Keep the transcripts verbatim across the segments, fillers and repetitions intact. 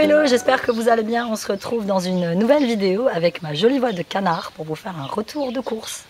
Hello hello, j'espère que vous allez bien. On se retrouve dans une nouvelle vidéo avec ma jolie voix de canard pour vous faire un retour de course.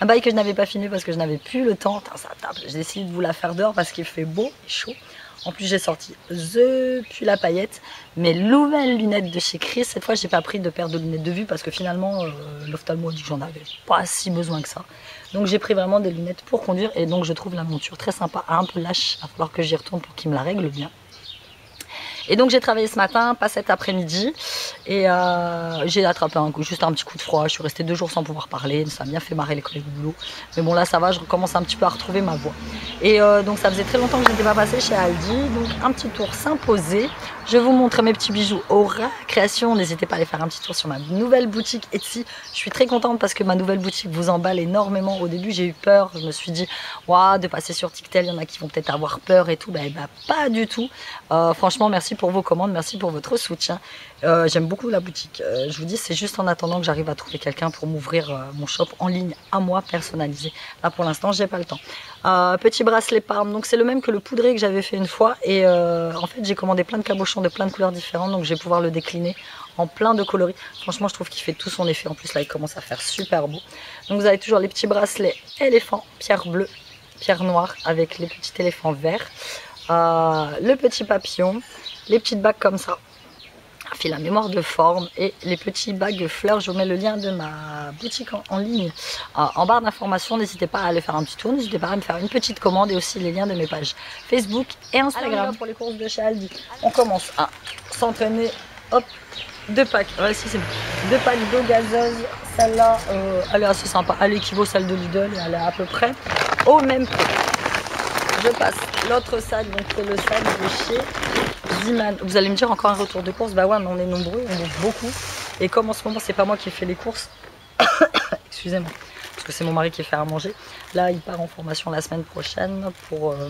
Un bail que je n'avais pas filmé parce que je n'avais plus le temps. Tain, ça tape. J'ai décidé de vous la faire dehors parce qu'il fait beau et chaud. En plus j'ai sorti The puis la paillette, mes nouvelles lunettes de chez Chris. Cette fois j'ai pas pris de paire de lunettes de vue parce que finalement euh, l'ophtalmo a dit que j'en avais pas si besoin que ça. Donc j'ai pris vraiment des lunettes pour conduire et donc je trouve la monture très sympa, un peu lâche. Il va falloir que j'y retourne pour qu'il me la règle bien. Et donc j'ai travaillé ce matin, pas cet après-midi, et euh, j'ai attrapé un coup, juste un petit coup de froid. Je suis restée deux jours sans pouvoir parler, ça a bien fait marrer les collègues du boulot. Mais bon là ça va, je recommence un petit peu à retrouver ma voix. Et euh, donc ça faisait très longtemps que je n'étais pas passée chez Aldi, donc un petit tour s'imposait. Je vous montre mes petits bijoux Aura Création, n'hésitez pas à aller faire un petit tour sur ma nouvelle boutique Etsy. Je suis très contente parce que ma nouvelle boutique vous emballe énormément. Au début j'ai eu peur, je me suis dit waouh, de passer sur TikTok, il y en a qui vont peut-être avoir peur et tout. Bah, bah pas du tout, euh, franchement merci pour vos commandes, merci pour votre soutien. Euh, j'aime beaucoup la boutique, euh, je vous dis, c'est juste en attendant que j'arrive à trouver quelqu'un pour m'ouvrir euh, mon shop en ligne à moi personnalisé. Là pour l'instant j'ai pas le temps. Euh, petit bracelet Parme, donc c'est le même que le poudré que j'avais fait une fois et euh, en fait j'ai commandé plein de cabochons de plein de couleurs différentes, donc je vais pouvoir le décliner en plein de coloris. Franchement je trouve qu'il fait tout son effet, en plus là il commence à faire super beau. Donc vous avez toujours les petits bracelets éléphant, pierre bleue, pierre noire avec les petits éléphants verts, euh, le petit papillon, les petites bagues comme ça, un fil à mémoire de forme et les petits bagues fleurs. Je vous mets le lien de ma boutique en, en ligne euh, en barre d'information. N'hésitez pas à aller faire un petit tour, n'hésitez pas à me faire une petite commande et aussi les liens de mes pages Facebook et Instagram. Alors, pour les courses de chez Aldi, on commence à s'entraîner. Hop, deux packs, ouais, si, c'est bon. Deux packs d'eau gazeuse. Celle-là, euh, elle est assez sympa, elle équivaut celle de Lidl et elle est à peu près au même prix. Je passe l'autre sac, donc c'est le sac de chez Zeman. Vous allez me dire encore un retour de course, bah ouais mais on est nombreux, on bouffe beaucoup. Et comme en ce moment c'est pas moi qui fais les courses, excusez-moi, parce que c'est mon mari qui fait à manger. Là il part en formation la semaine prochaine pour euh,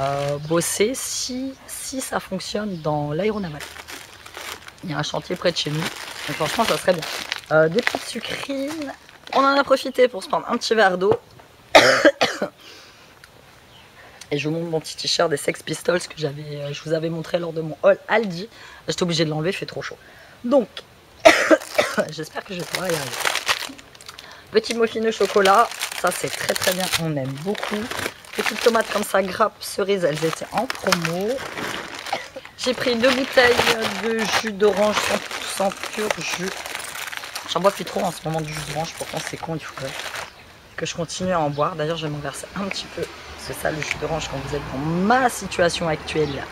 euh, bosser si, si ça fonctionne dans l'aéronaval. Il y a un chantier près de chez nous, donc franchement ça serait bien. Euh, des petites sucrines, on en a profité pour se prendre un petit verre d'eau. Et je vous montre mon petit t-shirt des Sex Pistols que j'avais, je vous avais montré lors de mon haul Aldi. J'étais obligée de l'enlever, il fait trop chaud. Donc, j'espère que je pourrai y arriver. Petit muffin au chocolat, ça c'est très très bien, on aime beaucoup. Petites tomates comme ça, grappes, cerises, elles étaient en promo. J'ai pris deux bouteilles de jus d'orange cent pour cent pur jus. J'en bois plus trop en ce moment du jus d'orange, pourtant c'est con, il faudrait que je continue à en boire. D'ailleurs je vais m'en verser un petit peu. C'est ça le jus d'orange quand vous êtes dans ma situation actuelle là.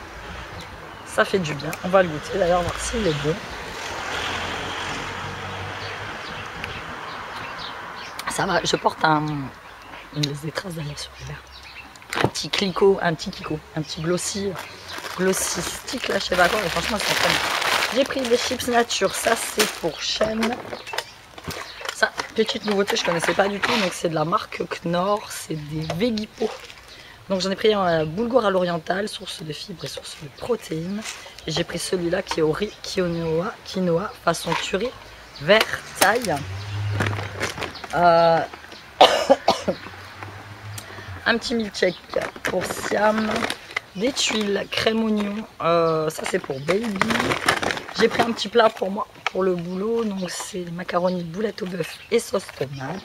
Ça fait du bien. On va le goûter d'ailleurs, voir s'il est bon. Ça va, je porte un... les étraces d'aller sur le verre. Un petit clico, un petit kiko, un petit glossy, glossy stick là chez Vacor. Et franchement, c'est très bien. J'ai pris des chips nature, ça c'est pour chaîne. Ça, petite nouveauté, je connaissais pas du tout, donc c'est de la marque Knorr, c'est des Vegipo. Donc j'en ai pris un boulgour à l'oriental, source de fibres et source de protéines. Et j'ai pris celui-là qui est au riz, quinoa, quinoa façon curry, vert, taille. Euh... un petit milkshake pour Siam. Des tuiles, crème oignon, euh, ça c'est pour baby. J'ai pris un petit plat pour moi, pour le boulot, donc c'est des macaronis boulettes au bœuf et sauce tomate.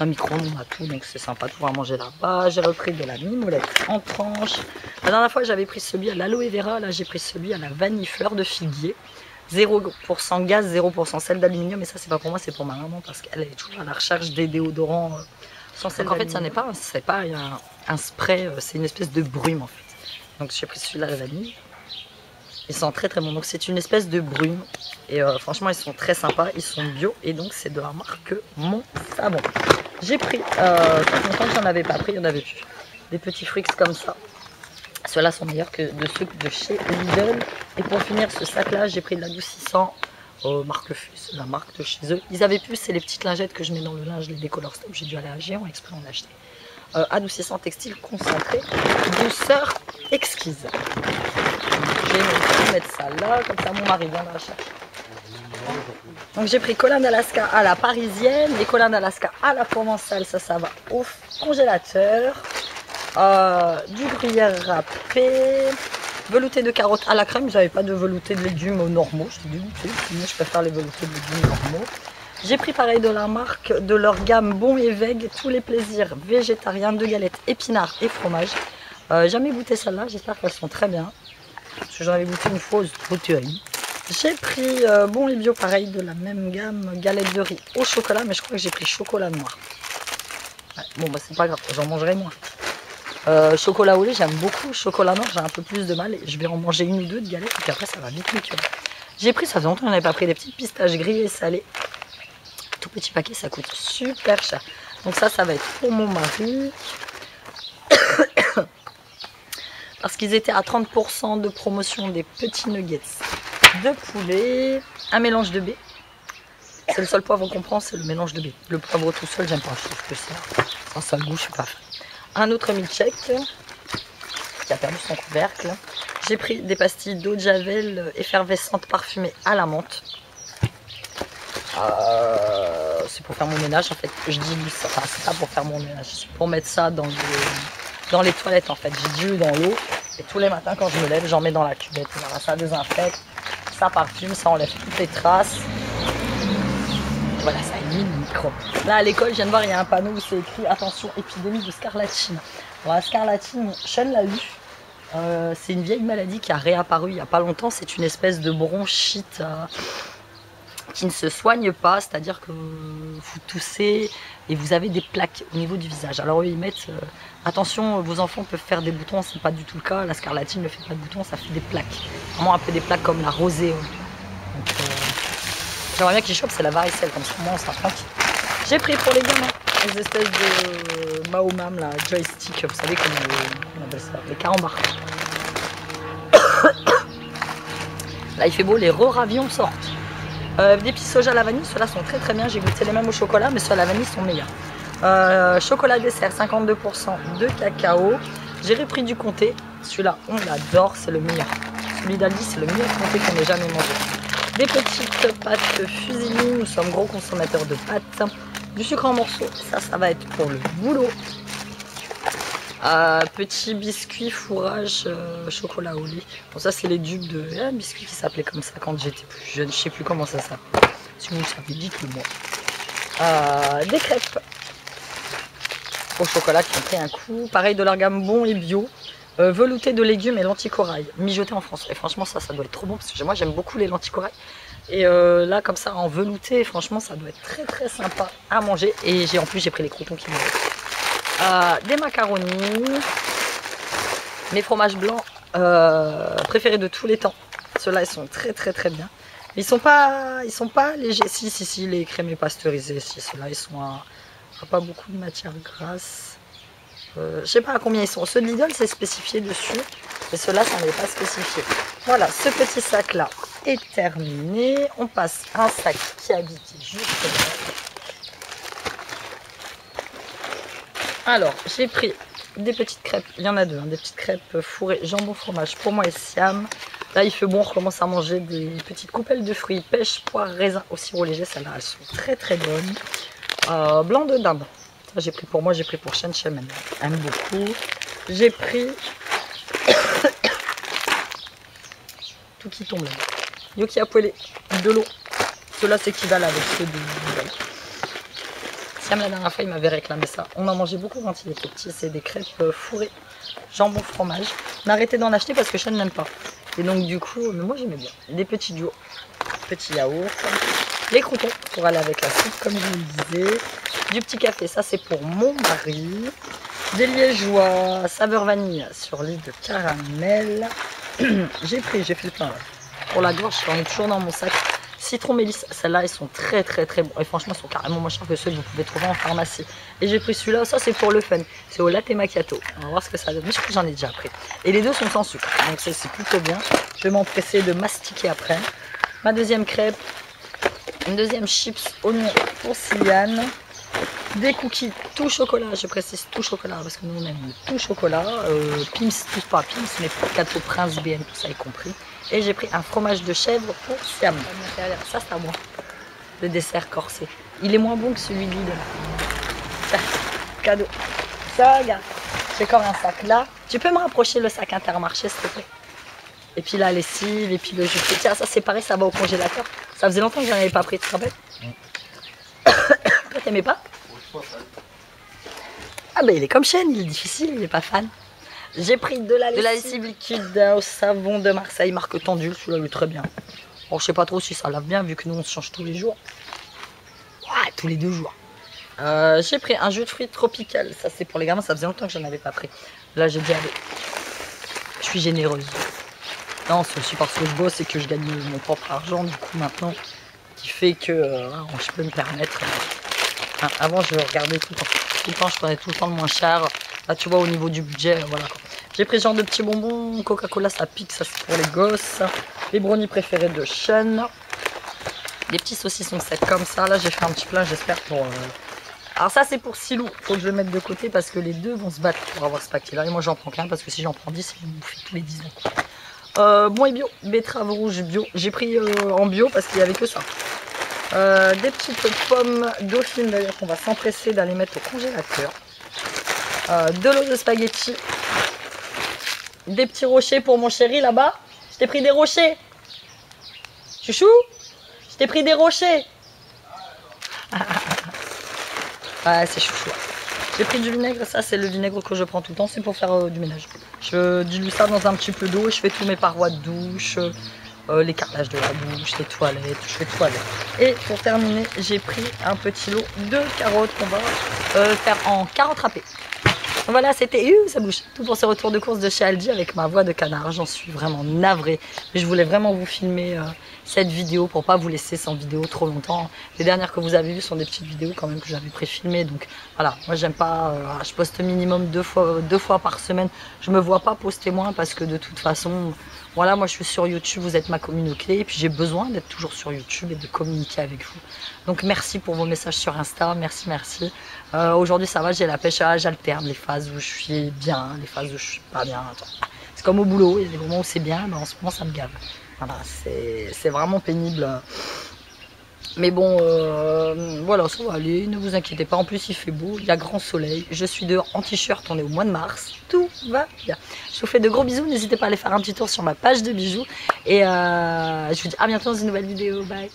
Un micro-ondes, on a tout, donc c'est sympa de pouvoir manger là-bas. J'ai repris de la mimolette en tranches. La dernière fois j'avais pris celui à l'aloe vera, là j'ai pris celui à la vanille fleur de figuier. zéro pour cent gaz, zéro pour cent sel d'aluminium, et ça c'est pas pour moi, c'est pour ma maman parce qu'elle est toujours à la recherche des déodorants. Euh, sans sel d'aluminium. En fait ça n'est pas, c'est pas un, un spray, c'est une espèce de brume en fait. Donc j'ai pris celui-là à la vanille. Ils sont très très bons, donc c'est une espèce de brume et euh, franchement ils sont très sympas, ils sont bio et donc c'est de la marque Mon Sabon. J'ai pris, euh, ça fait longtemps que j'en avais pas pris, il y en avait plus, des petits fruits comme ça. Ceux-là sont meilleurs que de ceux de chez Lidl. Et pour finir ce sac là, j'ai pris de l'adoucissant euh, marque Fus, la marque de chez eux. Ils avaient plus, c'est les petites lingettes que je mets dans le linge, les décolor stop, j'ai dû aller à Géant exprès en acheter. Euh, adoucissant textile concentré, douceur exquise. Je vais mettre ça là, comme ça mon mari viendra chercher. Donc j'ai pris colin d'Alaska à la parisienne, les colins d'Alaska à la provençale, ça, ça va au congélateur. Euh, du gruyère râpé, Velouté de carottes à la crème. J'avais pas de velouté de légumes normaux. J'étais dégoûtée. Moi, je préfère les veloutés de légumes normaux. J'ai pris pareil de la marque, de leur gamme Bon et Vague, tous les plaisirs végétariens de galettes, épinards et fromage. Euh, jamais goûté celle-là, j'espère qu'elles sont très bien. Parce que j'en avais goûté une fois au Thierry. J'ai pris euh, Bon et Bio, pareil, de la même gamme, galettes de riz au chocolat, mais je crois que j'ai pris chocolat noir. Ouais, bon, bah c'est pas grave, j'en mangerai moins. Euh, chocolat au lait, j'aime beaucoup. Chocolat noir, j'ai un peu plus de mal. Je vais en manger une ou deux de galettes, et puis après, ça va vite, tu vois. J'ai pris, ça faisait longtemps, on n'avait pas pris des petites pistaches grillées salées. Tout petit paquet, ça coûte super cher. Donc ça, ça va être pour mon mari. Parce qu'ils étaient à trente pour cent de promotion des petits nuggets de poulet. Un mélange de baies. C'est le seul poivre qu'on prend, c'est le mélange de baies. Le poivre tout seul, j'aime pas. Je trouve que ça, sans ça le goût, je suis pas fan. Un autre milkshake qui a perdu son couvercle. J'ai pris des pastilles d'eau de javel effervescente parfumée à la menthe. Euh, c'est pour faire mon ménage en fait. Je dis ça, enfin, c'est pas pour faire mon ménage, c'est pour mettre ça dans les, dans les toilettes en fait. J'ai du dans l'eau et tous les matins quand je me lève, j'en mets dans la cuvette. Voilà, ça désinfecte, ça parfume, ça enlève toutes les traces. Voilà, ça élimine le micro. Là à l'école, je viens de voir, il y a un panneau où c'est écrit attention épidémie de scarlatine. Voilà, scarlatine, Sean l'a eu. Euh, c'est une vieille maladie qui a réapparu il n'y a pas longtemps. C'est une espèce de bronchite. Euh... qui ne se soigne pas, c'est-à-dire que vous toussez et vous avez des plaques au niveau du visage. Alors eux, ils mettent euh, attention, vos enfants peuvent faire des boutons, c'est pas du tout le cas. La scarlatine ne fait pas de boutons, ça fait des plaques. Vraiment un peu des plaques comme la rosée. Euh, J'aimerais bien qu'ils chopent, c'est la varicelle, comme ça, moi on sera tranquille. J'ai pris pour les gamins les espèces de Mahomam, la joystick, vous savez comment on, on appelle ça, les carambars. Là il fait beau, les ravions sortent. Euh, des petits soja à la vanille, ceux-là sont très très bien, j'ai goûté les mêmes au chocolat, mais ceux à la vanille sont meilleurs. Euh, chocolat dessert, cinquante-deux pour cent de cacao. J'ai repris du comté, celui-là on l'adore, c'est le meilleur. Celui d'Aldi, c'est le meilleur comté qu'on ait jamais mangé. Des petites pâtes fusilli, nous sommes gros consommateurs de pâtes. Du sucre en morceaux, ça, ça va être pour le boulot. Euh, petit biscuit, fourrage, euh, chocolat au lait. Bon, ça, c'est les dupes de un euh, biscuit qui s'appelait comme ça quand j'étais plus jeune. Je sais plus comment ça s'appelle. Si vous le savez, dites-le-moi. Euh, des crêpes au chocolat qui ont pris un coup. Pareil, de leur gamme Bon et Bio. Euh, velouté de légumes et lentilles corail. Mijoté en France. Et franchement, ça, ça doit être trop bon parce que moi, j'aime beaucoup les lentilles corail. Et euh, là, comme ça, en velouté, franchement, ça doit être très très sympa à manger. Et j'ai en plus, j'ai pris les croutons qui me restent. Euh, des macaronis, mes fromages blancs euh, préférés de tous les temps. Ceux-là, ils sont très très très bien. Ils sont pas, ils sont pas légers. Si si si, les crémés pasteurisés, si ceux-là, ils sont à, à pas beaucoup de matière grasse. Euh, je sais pas à combien ils sont. Ceux de Lidl, c'est spécifié dessus, mais ceux-là, ça n'est pas spécifié. Voilà, ce petit sac-là est terminé. On passe à un sac qui habite juste là. Alors, j'ai pris des petites crêpes, il y en a deux, hein, des petites crêpes fourrées, jambon fromage pour moi et Siam. Là, il fait bon, on recommence à manger des petites coupelles de fruits, pêche, poire, raisin au sirop léger, celles-là, elles sont très très bonnes. Euh, blanc de dinde, ça j'ai pris pour moi, j'ai pris pour Chen Chen, elle aime beaucoup. J'ai pris... Tout qui tombe là. Yoki à poêler, de l'eau. Ceux-là, c'est qui valent avec ceux de... Siam, la dernière fois, il m'avait réclamé ça. On en mangeait beaucoup quand il était petit. C'est des crêpes fourrées, jambon, fromage. On a arrêté d'en acheter parce que Sean n'aime pas. Et donc, du coup, mais moi, j'aimais bien. Des petits duos, petits yaourts, les croutons pour aller avec la soupe, comme je vous le disais. Du petit café, ça, c'est pour mon mari. Des liégeois, saveur vanille sur lit de caramel. J'ai pris, j'ai fait le pain. Pour la gorge, j'en ai toujours dans mon sac. Citron mélisse, celles-là, ils sont très très très bons. Et franchement, ils sont carrément moins chers que ceux que vous pouvez trouver en pharmacie. Et j'ai pris celui-là, ça c'est pour le fun. C'est au latte macchiato. On va voir ce que ça donne. Mais je crois que j'en ai déjà pris. Et les deux sont sans sucre. Donc c'est plutôt bien. Je vais m'empresser de mastiquer après. Ma deuxième crêpe. Une deuxième chips oignon pour Sylviane. Des cookies tout chocolat. Je précise tout chocolat parce que nous on aime tout chocolat. Euh, Pims, tout pas Pims, mais Cato Prince, B N, tout ça y compris. Et j'ai pris un fromage de chèvre pour Siam. Ça, c'est à moi. Le dessert corsé. Il est moins bon que celui de Lidl. Cadeau. Ça, regarde. J'ai encore un sac là. Tu peux me rapprocher le sac Intermarché, s'il te plaît? Et puis la lessive, et puis le jus. Tiens, ça c'est pareil, ça va au congélateur. Ça faisait longtemps que j'en avais pas pris, tu te rappelles? Toi t'aimais pas? Ah ben bah, il est comme Chêne, il est difficile, il est pas fan. J'ai pris de la, de la lessive liquide au savon de Marseille, marque Tendul, celui-là il est très bien. Bon, je sais pas trop si ça lave bien vu que nous on se change tous les jours. Ouais, tous les deux jours. Euh, j'ai pris un jus de fruits tropical, ça c'est pour les gamins, ça faisait longtemps que j'en avais pas pris. Là j'ai dit allez, je suis généreuse. Non, c'est aussi parce que je bosse et que je gagne mon propre argent, du coup, maintenant, qui fait que euh, je peux me permettre. Euh, avant, je regardais tout le temps. Tout le temps, je prenais tout le temps le moins cher. Là, tu vois, au niveau du budget, voilà. J'ai pris ce genre de petits bonbons. Coca-Cola, ça pique, ça, c'est pour les gosses. Les brownies préférés de Sean. Des petits saucissons secs comme ça. Là, j'ai fait un petit plein, j'espère, pour... Euh... Alors ça, c'est pour Silou. Faut que je le mette de côté parce que les deux vont se battre pour avoir ce paquet-là. Et moi, j'en prends qu'un parce que si j'en prends dix, ils me bouffent tous les dix ans. Euh, bon et bio, betterave rouge bio. J'ai pris euh, en bio parce qu'il n'y avait que ça. Euh, des petites pommes dauphines d'ailleurs qu'on va s'empresser d'aller mettre au congélateur. Euh, de l'eau de spaghetti. Des petits rochers pour mon chéri là-bas. Je t'ai pris des rochers. Chouchou, je t'ai pris des rochers. Ouais, c'est chouchou. J'ai pris du vinaigre, ça c'est le vinaigre que je prends tout le temps, c'est pour faire euh, du ménage. Je dilue ça dans un petit peu d'eau et je fais tous mes parois de douche, euh, les carrelages de la douche, les toilettes, je fais toilettes. Et pour terminer, j'ai pris un petit lot de carottes qu'on va euh, faire en carottes râpées. Voilà, c'était euh, ça bouge. Tout pour ce retour de course de chez Aldi avec ma voix de canard, j'en suis vraiment navrée. Mais je voulais vraiment vous filmer euh, cette vidéo pour pas vous laisser sans vidéo trop longtemps. Les dernières que vous avez vues sont des petites vidéos quand même que j'avais préfilmées. Donc voilà, moi j'aime pas, euh, je poste minimum deux fois, deux fois par semaine. Je me vois pas poster moins parce que de toute façon, voilà, moi je suis sur YouTube, vous êtes ma communauté et puis j'ai besoin d'être toujours sur YouTube et de communiquer avec vous. Donc merci pour vos messages sur Insta, merci, merci. Euh, Aujourd'hui ça va, j'ai la pêche, j'alterne les femmes où je suis bien, les phases où je suis pas bien. C'est comme au boulot, il y a des moments où c'est bien, mais en ce moment ça me gave. Voilà, c'est vraiment pénible. Mais bon, euh, voilà, ça va aller, ne vous inquiétez pas. En plus, il fait beau, il y a grand soleil. Je suis dehors en t-shirt, on est au mois de mars. Tout va bien. Je vous fais de gros bisous, n'hésitez pas à aller faire un petit tour sur ma page de bijoux. Et euh, je vous dis à bientôt dans une nouvelle vidéo. Bye!